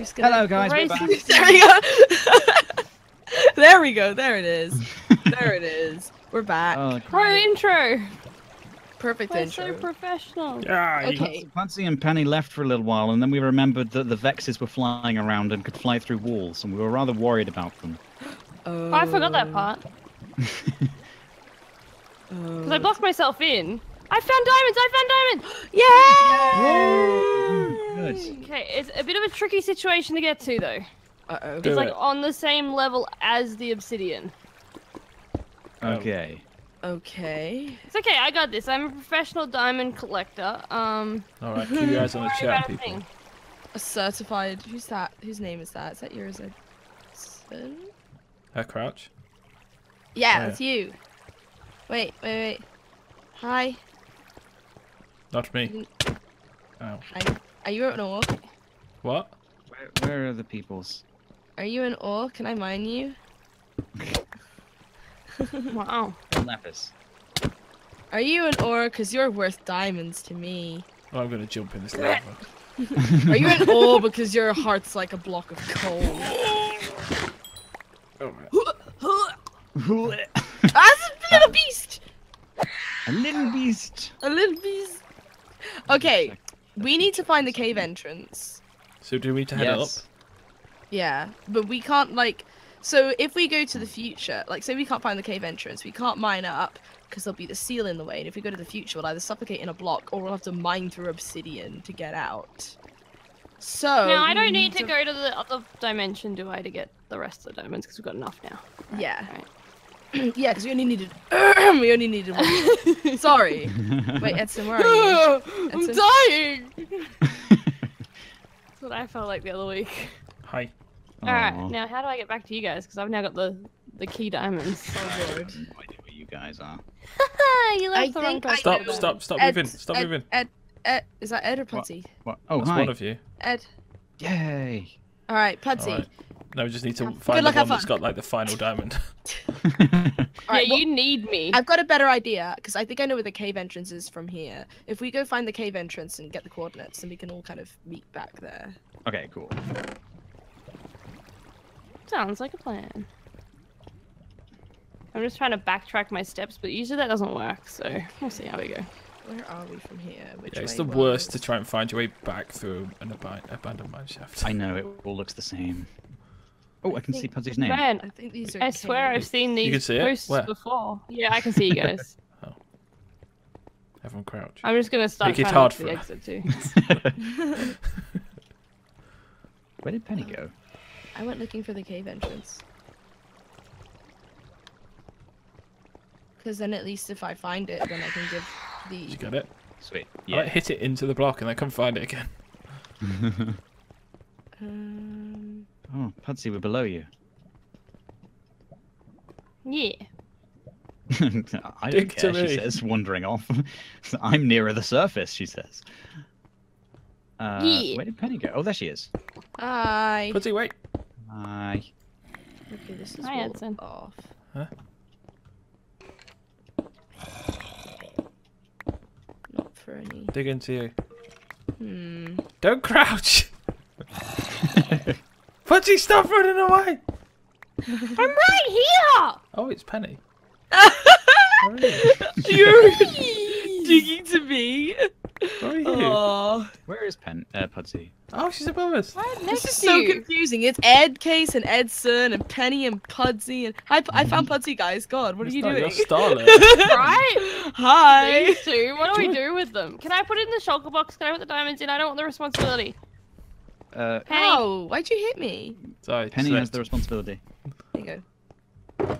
Just gonna hello guys, we're back. There we go. There we go. There it is. There it is. We're back. Oh, pro intro. Perfect intro. So professional. Yeah. Okay. Puddzee and Penny left for a little while, and then we remembered that the Vexes were flying around and could fly through walls, and we were rather worried about them. Oh, I forgot that part. Because I blocked myself in. I found diamonds! I found diamonds! Yay! Yay! Nice. Okay, it's a bit of a tricky situation to get to though. Uh-oh. It's like on the same level as the obsidian. Okay. Okay. It's okay, I got this. I'm a professional diamond collector. Alright, keep your eyes on the chat, people. A certified... Who's that? Whose name is that? Is that yours? Edson? Her crouch? Yeah, that's you. Wait, wait, wait. Hi. Not me. Oh. Hi. Are you an orc? What? Where are the peoples? Are you an orc? Can I mine you? Wow. Lapis. Are you an orc? Because you're worth diamonds to me. Oh, I'm going to jump in this lava. Are you an orc? Because your heart's like a block of coal. Oh, man. That's a little beast! A little beast. A little beast. Okay, we need to find the cave entrance. So do we need to head up? Yeah, but we can't like... So if we go to the future, like say we can't find the cave entrance, we can't mine up because there'll be the seal in the way. And if we go to the future, we'll either suffocate in a block or we'll have to mine through obsidian to get out. So... Now, I don't need to go to the other dimension, do I, to get the rest of the diamonds because we've got enough now. Right, yeah. Right. Yeah, because we only needed one. Sorry. Wait, Edson, where are you? Edson? I'm dying! That's what I felt like the other week. Hi. Alright, now how do I get back to you guys? Because I've now got the key diamonds. Oh, I have no idea where you guys are. You left the wrong person. Stop moving. Stop moving. Ed, is that Ed or Puddzee? What? Oh, that's one of you. Ed. Yay. Alright, Puddzee. No, we just need to find the one that's got like the final diamond. Alright, yeah, well, you need me. I've got a better idea because I think I know where the cave entrance is from here. If we go find the cave entrance and get the coordinates, then we can all kind of meet back there. Okay, cool. Sounds like a plan. I'm just trying to backtrack my steps, but usually that doesn't work, so we'll see how we go. Where are we from here? Yeah, it's the worst to try and find your way back through an abandoned mineshaft. I know, it all looks the same. Oh, I can see Pudzee's name. Man, I think these are. I swear I've seen these posts before. Yeah, I can see you guys. Oh. Everyone crouch. I'm just gonna start trying to get the exit too. Where did Penny go? I went looking for the cave entrance. Because then at least if I find it, then I can give the. You got it. Sweet. Yeah. I hit it into the block and then come find it again. Oh, Puddzee, we're below you. Yeah. I don't care, she says, wandering off. I'm nearer the surface, she says. Yeah. Where did Penny go? Oh, there she is. Hi. Puddzee, wait. Hi. Okay, this is walled off. Huh? Not for any. Dig into you. Hmm. Don't crouch! Puddzee, stop running away! I'm right here! Oh, it's Penny. Where are you? You're digging to me. Where are you? Aww. Where is Puddzee? Oh, she's above us. This is so confusing. It's Ed Case and Edson and Penny and Puddzee. And... I found Puddzee, guys. God, what are you doing? You're starlit. Right? Hi. These two. What do we do with them? Can I put it in the shulker box? Can I put the diamonds in? I don't want the responsibility. Penny. Oh, why'd you hit me? Sorry, Penny has the responsibility. There you go.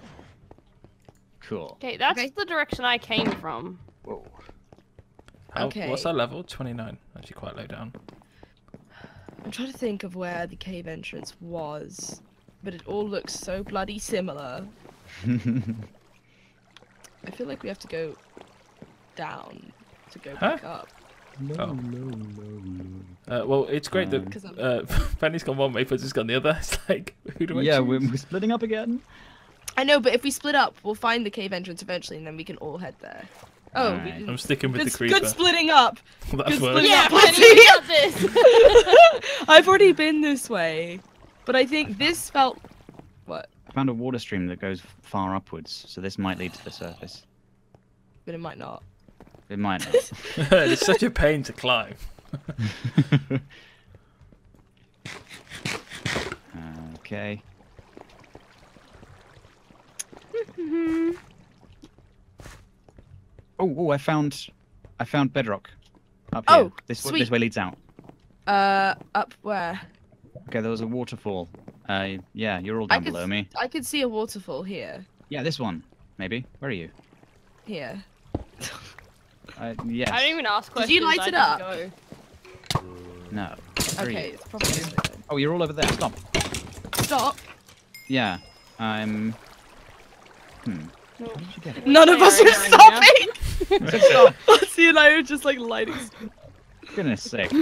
Cool. Okay, that's the direction I came from. Whoa. Okay. What's our level? 29. Actually, quite low down. I'm trying to think of where the cave entrance was, but it all looks so bloody similar. I feel like we have to go down to go back up. No. Well, it's great that Penny's gone one way, Pudzee's gone the other. It's like, who do I choose? We're splitting up again. I know, but if we split up, we'll find the cave entrance eventually, and then we can all head there. Oh, right. I'm sticking with the creeper. Good splitting up. Well, that's good splitting up. Yeah, Puddzee, we got this. I've already been this way, but I think this felt... What? I found a water stream that goes far upwards, so this might lead to the surface. But it might not. It might not. It's such a pain to climb. Okay. Oh, I found bedrock up here. Oh, this way leads out. Up where? Okay, there was a waterfall. Yeah, you're all down below me. I could see a waterfall here. Yeah, this one, maybe. Where are you? Here. Yes. I don't even ask questions. Did you light it up? Go. No. Where okay, it's probably over there. Oh, you're all over there. Stop. Stop. Yeah, I'm. None of us are stopping! Stop. Puddzee and I are just like lighting. Goodness sake.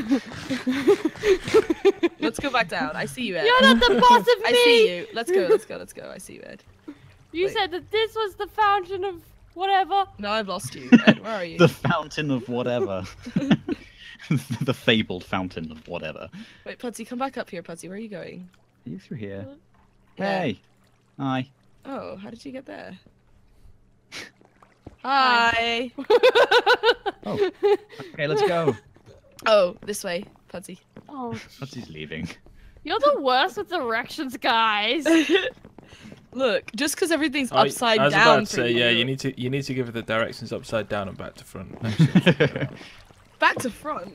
Let's go back down. I see you, Ed. You're not the boss of me! I see you. Let's go. I see you, Ed. You said that this was the fountain of whatever. No, I've lost you, Ed. Where are you? The fountain of whatever. The fabled fountain of whatever. Wait, Puddzee, come back up here, Puddzee. Where are you going? Are you through here? Yeah. Hey. Hi. Oh, how did you get there? Hi. Oh. Okay, let's go. Oh, this way, Puddzee. Oh. Pudzee's leaving. You're the worst with directions, guys. Look, just because everything's upside down. I was about to say, you need to give it the directions upside down and back to front. Back to front.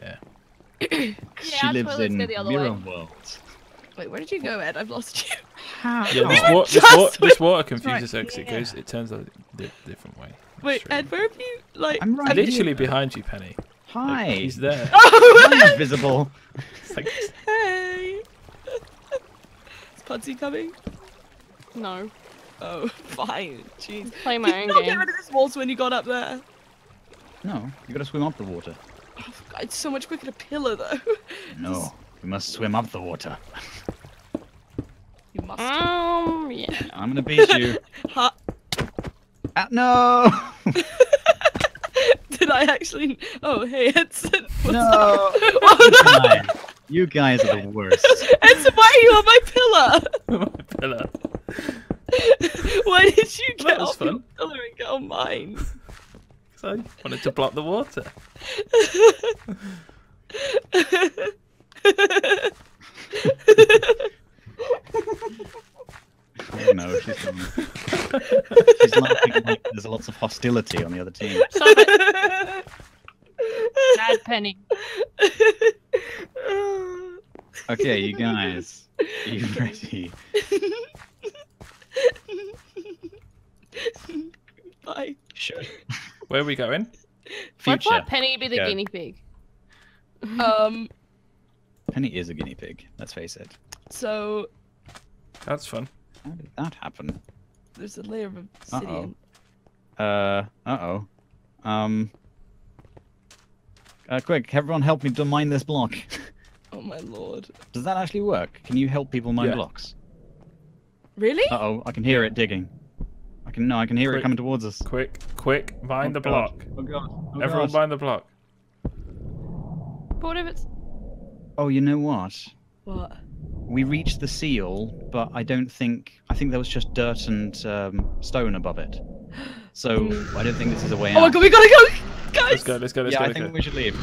Yeah. She lives in mirror worlds. Wait, where did you go, Ed? I've lost you. How? Yeah, this water confuses her because it turns out a different way. Wait, Ed, where have you, like... I'm right literally behind you, Penny. Hi. Look, he's there. Oh, I'm invisible. Hey. Is Puddzee coming? No. Oh, fine. Jeez. Play my own game. Did you not get rid of this water when you got up there? No, you got to swim up the water. Oh, God, it's so much quicker to pillar, though. No. Just... We must swim up the water. You must. Yeah. I'm gonna beat you. Ha. No! Did I actually? Oh, hey, Edson. No. Oh, no. You guys are the worst. Edson, why are you on my pillar? On my pillar. Why did you get off your pillar and get on mine? Because I wanted to block the water. Oh no, she's laughing like there's lots of hostility on the other team. Stop it. Bad Penny. Okay, you guys, are you ready? Bye. Sure. Where are we going? Future. Why can't Penny be the guinea pig? Penny is a guinea pig, let's face it. So... That's fun. How did that happen? There's a layer of obsidian. Quick, everyone help me to mine this block. Oh my lord. Does that actually work? Can you help people mine blocks? Really? Uh-oh, I can hear it digging. I can hear it coming towards us. Quick, mine the block. Oh god. Oh, everyone mine the block. But what if it's... Oh, you know what? What? We reached the seal, but I think there was just dirt and stone above it. So I don't think this is a way out. Oh my god, we gotta go, guys! Let's go. Yeah, I think we should leave.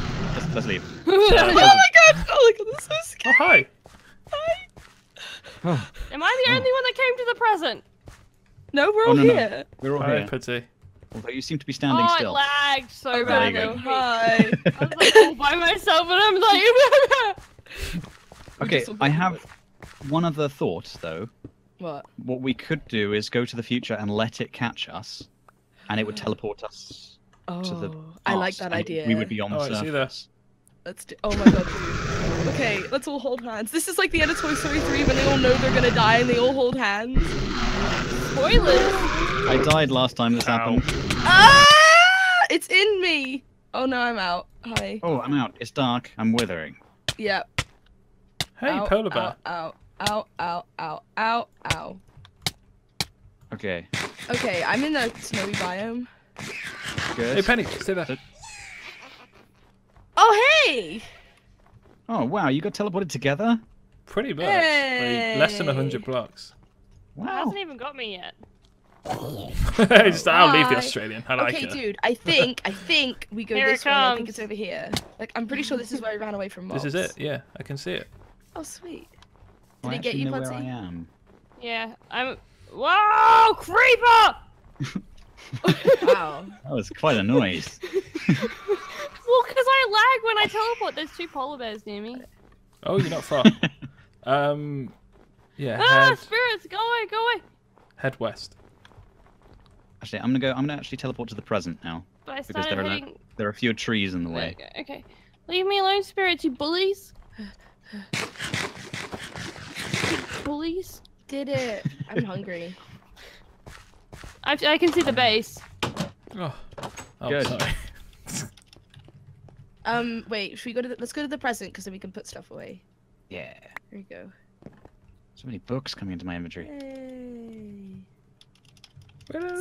Let's leave. Oh my god, this is so scary. Oh, hi. Am I the only one that came to the present? No, we're all here. No. We're all here. Puddzee. Although you seem to be standing still. Oh, it lagged so bad. There you go. Hi. I was like all by myself, and I'm like... Okay, I have one other thought, though. What? What we could do is go to the future and let it catch us, and it would teleport us to the past. I like that idea. We would be on the surface. I see this. Let's do... Oh my god, dude. Okay, let's all hold hands. This is like the end of Toy Story 3 when they all know they're gonna die and they all hold hands. Spoilers! I died last time this happened. Ah! It's in me! Oh no, I'm out. Hi. Oh, I'm out. It's dark. I'm withering. Yep. Hey, ow, polar bear. Ow, ow, ow, ow, ow, ow. Okay. Okay, I'm in the snowy biome. Good. Hey, Penny, stay there. Oh, hey! Oh, wow, you got teleported together? Pretty much. Hey. Like, less than 100 blocks. Wow. It hasn't even got me yet. Just, I'll leave the Australian. I like it. Okay, dude, I think we go this way. I think it's over here. Like, I'm pretty sure this is where I ran away from mobs. This is it, yeah. I can see it. Oh, sweet. Did it get you, Puddzee? I am. Yeah, I'm... Whoa, creeper! Wow. That was quite a noise. Well, because I lag when I teleport. There's two polar bears near me. Oh, you're not far. Yeah. Ah, spirits, go away, go away. Head west. Actually, I'm gonna teleport to the present now. But I because there are fewer trees in the way. Okay. Leave me alone, spirits, you bullies. Bullies. Did it. I'm hungry. I can see the base. Oh good. Sorry. Wait. Should we go to? Let's go to the present because then we can put stuff away. Yeah. There you go. So many books coming into my inventory. Hey.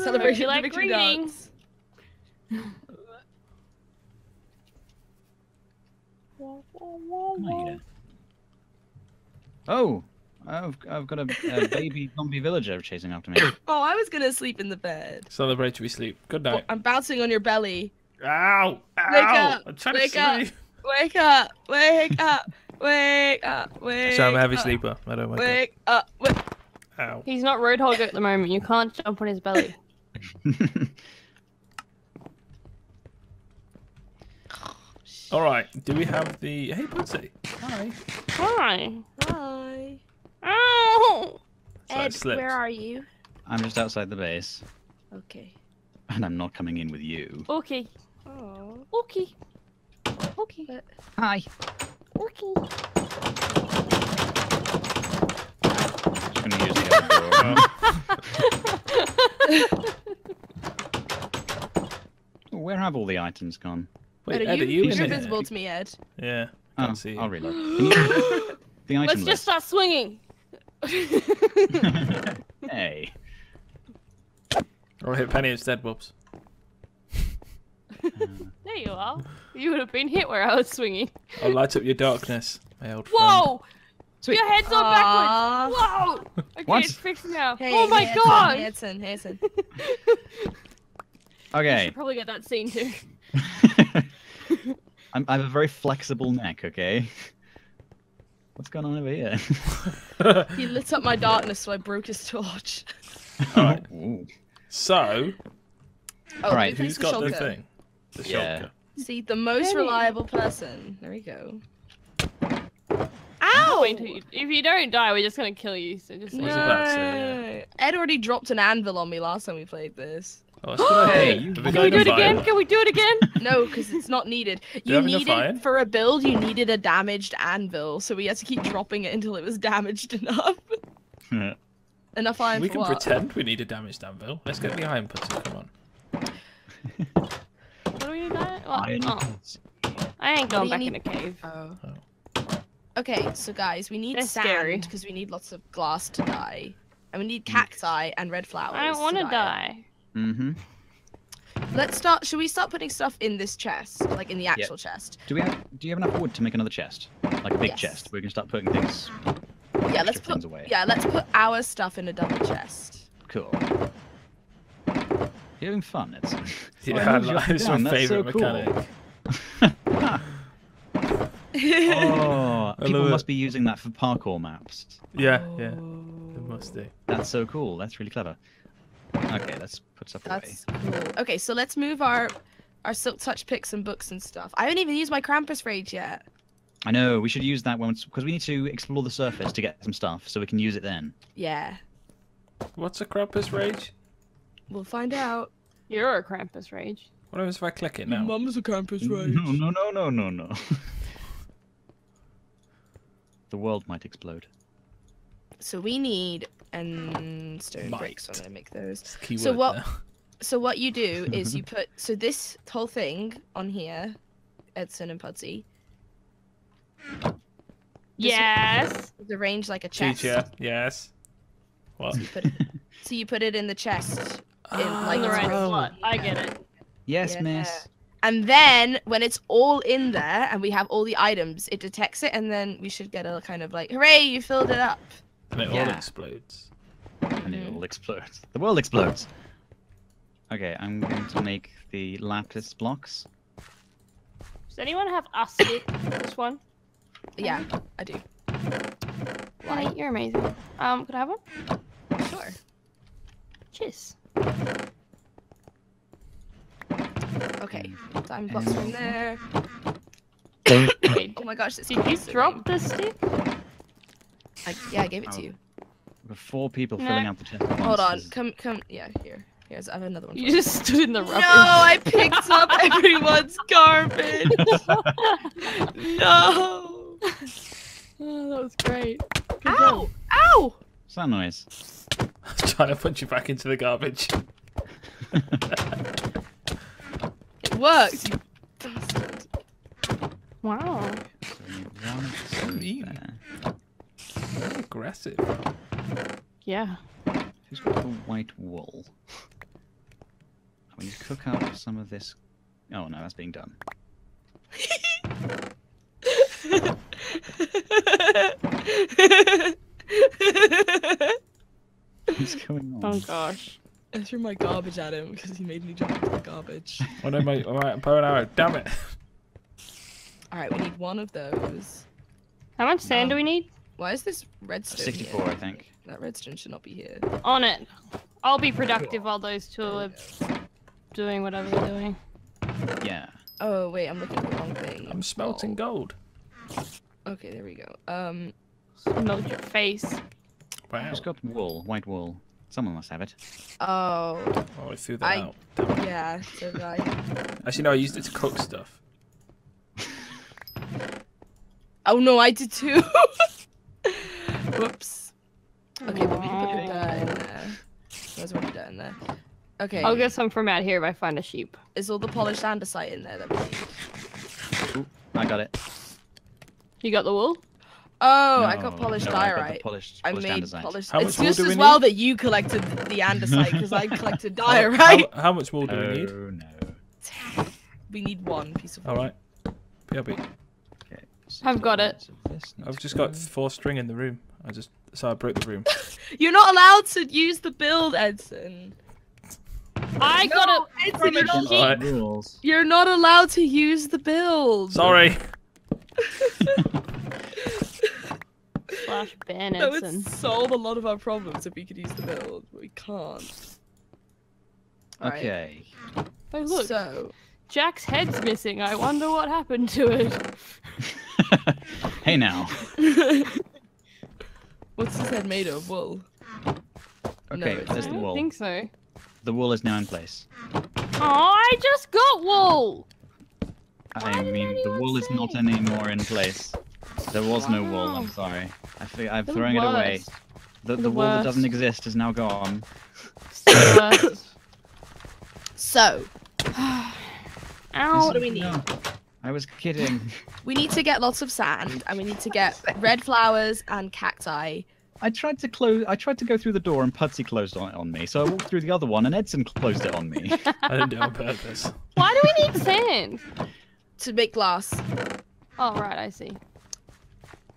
Celebration of like reading. Oh. I've got a baby zombie villager chasing after me. Oh, I was gonna sleep in the bed. Celebratory sleep. Good night. Well, I'm bouncing on your belly. Ow! Ow! Wake up! I'm trying to sleep. Wake up! Wake up! Wake up! Wake up! So I'm a heavy sleeper. I don't wake up. Wake up! Ow! He's not Roadhog at the moment. You can't jump on his belly. All right. Do we have the? Hey, Puddzee. Hi. Hi. Hi. Ow! Ed, where are you? I'm just outside the base. Okay. And I'm not coming in with you. Okay. Oh. Okay. Okay. But... Hi. Okay. Just gonna use the other door. Where have all the items gone? Wait, Ed, you're invisible to me, Ed. Yeah. I can't see you. I'll reload. The item list. Just start swinging. Hey. Or hit Penny instead, whoops. There you are. You would have been hit where I was swinging. I'll light up your darkness, my old friend. Sweet. Your head's on backwards! Whoa! Okay, what? It's fixed now. Hey, oh my god! Edson, Edson. Okay. You should probably get that scene too. I have a very flexible neck, okay? What's going on over here? He lit up my darkness, so I broke his torch. Alright. So... Oh, alright, who's got the thing? The shulker. See, the most reliable person. There we go. Ow! If you don't die, we're just gonna kill you. So just no. Ed already dropped an anvil on me last time we played this. Oh, hey, Can we do it again? No, because it's not needed. You needed, for a build, you needed a damaged anvil, so we had to keep dropping it until it was damaged enough. Enough iron for what? We can pretend we need a damaged anvil. Let's get the iron Puddzee, come on. What do we need that? Oh. I ain't going back in a cave. Oh. Okay, so guys, we need sand, because we need lots of glass to dye. And we need cacti and red flowers. I don't want to dye. Let's start. Should we start putting stuff in this chest, like in the actual chest? Do you have enough wood to make another chest, like a big chest? We can start putting things. Yeah, let's put. Away. Yeah, let's put our stuff in a double chest. Cool. You're having fun, Edson. Yeah, it's my favorite mechanic. Oh, people must be using that for parkour maps. Yeah, yeah, they must do. That's so cool. That's really clever. Okay, let's put stuff away. Cool. Okay, so let's move our Silk Touch picks and books and stuff. I haven't even used my Krampus Rage yet. I know, we should use that once, because we need to explore the surface to get some stuff, so we can use it then. Yeah. What's a Krampus Rage? We'll find out. You're a Krampus Rage. What happens if I click it now? Your mum's a Krampus Rage. No. The world might explode. So we need... and stone bricks. I'm gonna make those. So what? So what you do is you put this whole thing on here, Edson and Puddzee. Yes. It's arranged like a chest. Teacher. Yes. What? So you put it in the chest. In, like, the right slot. I get it. Yes, miss. And then when it's all in there and we have all the items, it detects it, and then we should get a kind of like, hooray, you filled it up. And it all explodes. And it all explodes. The world explodes. Okay, I'm going to make the lapis blocks. Does anyone have acid for this one? Yeah, I do. Why? You're amazing. Could I have one? Sure. Cheers. Okay, diamond blocks from there. Wait, oh my gosh, did you drop the stick? Yeah, I gave it to you. There were four people filling out the chest. Hold on, come, yeah, here. Here's, I have another one. You just stood in the rubbish. No, I picked up everyone's garbage. No. Oh, that was great. Good job. Ow! What's that noise? I'm trying to punch you back into the garbage. It works, you bastard. Wow. So mean. Very aggressive. Yeah. Who's got the white wool? We need to cook up some of this. Oh no, that's being done. What's going on? Oh gosh. I threw my garbage at him because he made me jump into the garbage. Oh no, mate. Alright, I'm pouring out. Damn it. Alright, we need one of those. How much sand do we need? Why is this redstone? 64, here? I think. That redstone should not be here. On it. I'll be productive while those two are doing whatever they're doing. Yeah. Oh wait, I'm looking at the wrong thing. I'm smelting gold. Okay, there we go. Smelt your face. Wow. Who's got wool? White wool. Someone must have it. Oh. Oh, I threw that out. Yeah, so did I. Actually, no, I used it to cook stuff. Oh no, I did too. Whoops. Okay, but we can put the dirt in there. There's already dirt in there. Okay. I'll get some from out here if I find a sheep. Is all the polished andesite in there that we need? Ooh, I got it. You got the wool? Oh, no, I got polished diorite. I made polished. How it's just as well that you collected the andesite because I collected diorite. How much wool do we need? Oh no. We need one piece of wool. All right. PLB. I've got it. I've just got 4 string in the room. So I broke the room. You're not allowed to use the build, Edson. I got it, Edson. You're not allowed to use the build. Sorry. Slash ban Edson. That would solve a lot of our problems if we could use the build, but we can't. Okay. Right. Oh look. So Jack's head's missing. I wonder what happened to it. Hey now. What's this head made of? Wool. Okay, no, there's the wool. I think so. The wool is now in place. Oh, I just got wool! I mean, the wool is not anymore in place. There was no wool, I'm sorry. I'm throwing it away. The wool that doesn't exist is now gone. It's the worst. So. Ow, what do we need? No. I was kidding. We need to get lots of sand, and we need to get red flowers and cacti. I tried to go through the door, and Puddzee closed on me. So I walked through the other one, and Edson closed it on me. I didn't do it on purpose. Why do we need sand? To make glass. Oh right, I see.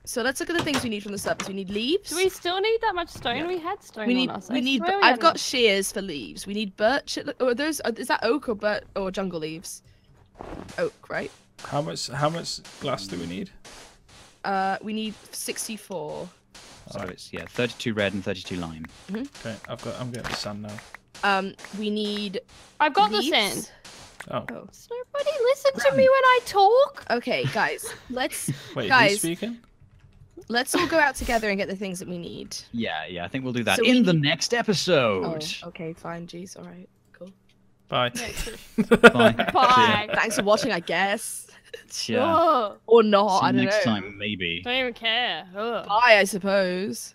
So let's look at the things we need from the surface. We need leaves. Do we still need that much stone? Yeah. We had stone on us. I've got shears for leaves. We need birch. Are those? Is that oak or birch or jungle leaves? Oak, right? How much glass do we need? We need 64. So it's 32 red and 32 lime. Mm-hmm. Okay, I'm getting the sand now. We need. I've got the sand. Oh. Does nobody listen to me when I talk? Okay, guys, let's. Wait, guys, who's speaking? Let's all go out together and get the things that we need. Yeah, I think we'll do that in the next episode. Oh, okay, fine, jeez, all right. Bye. Bye. Thanks for watching, I guess. Yeah. Or not, I don't know. See you next time, maybe. Don't even care. Bye, I suppose.